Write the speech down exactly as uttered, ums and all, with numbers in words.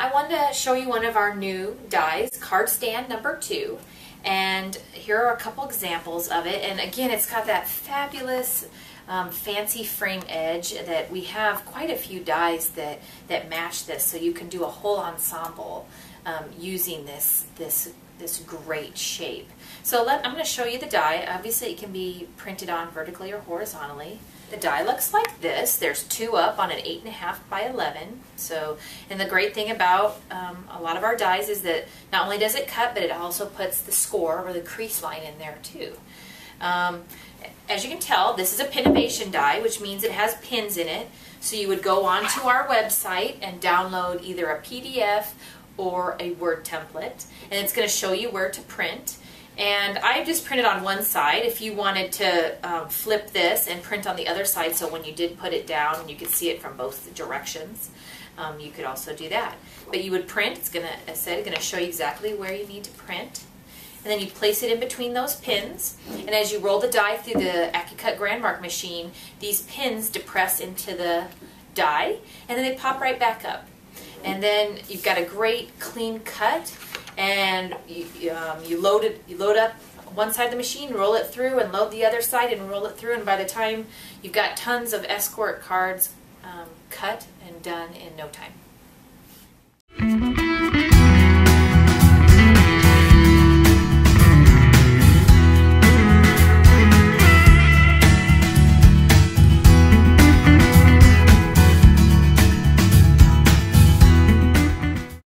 I wanted to show you one of our new dies, Card Stand number two, and here are a couple examples of it. And again, it's got that fabulous um, fancy frame edge that we have quite a few dies that, that match this, so you can do a whole ensemble um, using this, this, this great shape. So let, I'm going to show you the die. Obviously it can be printed on vertically or horizontally. The die looks like this. There's two up on an eight and a half by eleven. So, and the great thing about um, a lot of our dies is that not only does it cut, but it also puts the score or the crease line in there too. Um, as you can tell, this is a pinimation die, which means it has pins in it. So you would go onto our website and download either a P D F or a Word template, and it's going to show you where to print. And I've just printed on one side. If you wanted to um, flip this and print on the other side, so when you did put it down, you could see it from both directions, um, you could also do that. But you would print. It's going to, as I said, it's going to show you exactly where you need to print. And then you place it in between those pins. And as you roll the die through the AccuCut GrandeMARK machine, these pins depress into the die, and then they pop right back up. And then you've got a great clean cut. And you, um, you, load it, you load up one side of the machine, roll it through, and load the other side and roll it through. And by the time, you've got tons of escort cards um, cut and done in no time.